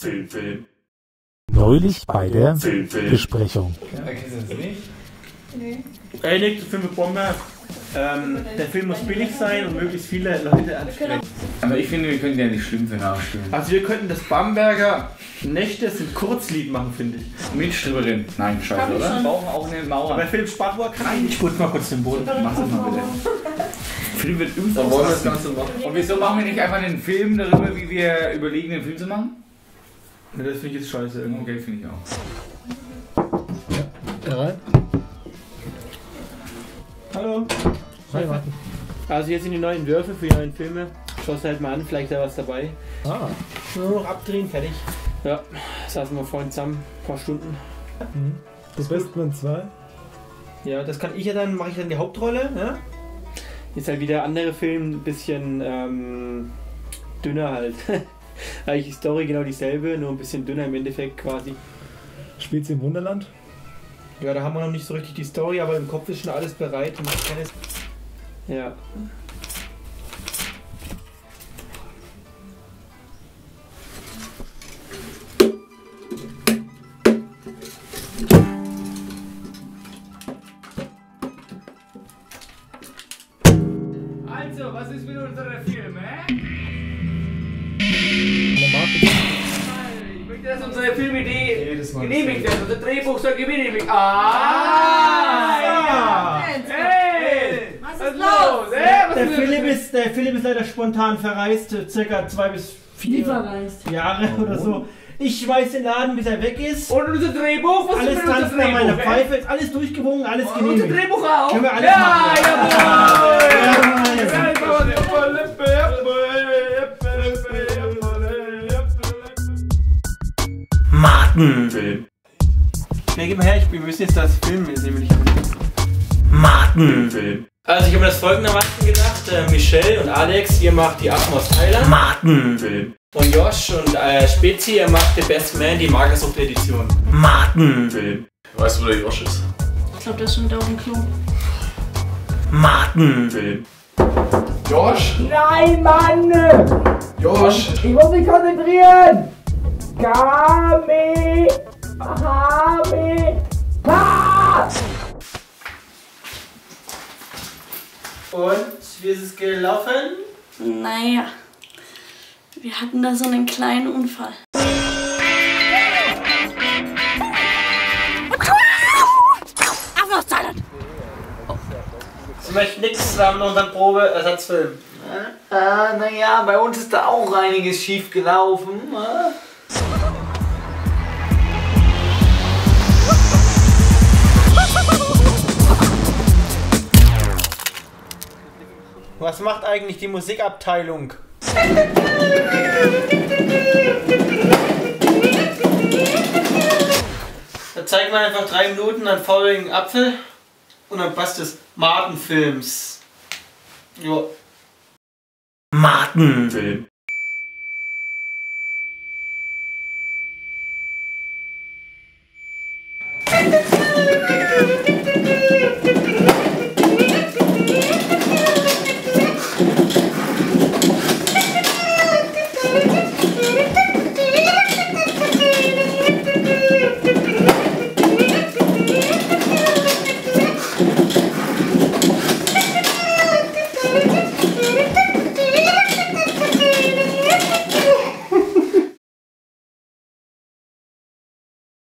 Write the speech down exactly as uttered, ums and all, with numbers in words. Film, Film. Neulich bei der Film, Film. Besprechung. Okay, kennst du das nicht? Nee. Ehrlich, Film mit Bombe. Ähm, der Film muss billig sein und möglichst viele Leute ansprechen. Aber ich finde, wir könnten ja nicht schlimm für nachstimmen. Also wir könnten das Bamberger Nächte sind Kurzlied machen, finde ich. Mit Stripperin. Nein, scheiße, oder? Wir brauchen auch eine Mauer. Bei Film Spartwort kann ich nicht. Putz mal kurz den Boden. Mach es mal bitte. Film wird übelst aus. Das Ganze machen. Und wieso machen wir nicht einfach einen Film darüber, wie wir überlegen, den Film zu machen? Ne, das finde ich jetzt scheiße. Okay, finde ich auch. Ja, rein. Hallo. Hi, Martin. Also hier sind die neuen Würfe für die neuen Filme. Schaust halt mal an, vielleicht da was dabei. Ah. Nur noch abdrehen, fertig. Ja, saßen wir vorhin zusammen, ein paar Stunden. Mhm. Das Beste waren zwei. Ja, das kann ich ja dann, mache ich dann die Hauptrolle. Ne? Jetzt halt wieder andere Filme, ein bisschen ähm, dünner halt. Eigentlich die Story genau dieselbe, nur ein bisschen dünner im Endeffekt quasi. Spielt sie im Wunderland? Ja, da haben wir noch nicht so richtig die Story, aber im Kopf ist schon alles bereit. Und ich kenne es. Ja. Also, was ist mit unserem Film, hä? Der Marketing. Das ist unsere Filmidee genehmigt, das unser Drehbuch soll genehmigt. Ah! ah ja. Hey! Was ist los? Hey, was der, ist Philipp ist, der Philipp ist leider spontan verreist, circa zwei bis vier Jahre oh. oder so. Ich weiß den Laden, bis er weg ist. Und unser Drehbuch? Was alles tanzt nach meiner Pfeife, ist alles durchgewungen, alles oh, genehmigt. Unser Drehbuch auch? Können wir alles ja, machen. Jawohl! Ja, ja, ja. Martenfilm. Ja, gib mal her, ich, wir müssen jetzt das Film jetzt nämlich Martenfilm. Also ich habe mir das folgendermaßen gedacht, äh, Michelle und Alex, ihr macht die Affen aus Thailand. Martenfilm. Und Josh und äh, Spezi, ihr macht The Best Man, die Magersucht-Edition. Martenfilm. Weißt du, wo der Josh ist? Ich glaube, der ist schon da auf dem Klo. Martenfilm. Josh? Nein, Mann! Josh! Ich muss mich konzentrieren! Kami! Kami! Ha! Und wie ist es gelaufen? Naja, wir hatten da so einen kleinen Unfall. Sie möchten nichts zusammen mit unserem Probeersatzfilm. Ah, naja, bei uns ist da auch einiges schief gelaufen. Was macht eigentlich die Musikabteilung? Da zeigt man einfach drei Minuten einen fauligen Apfel und dann passt es. Martenfilms. Jo. Martenfilm.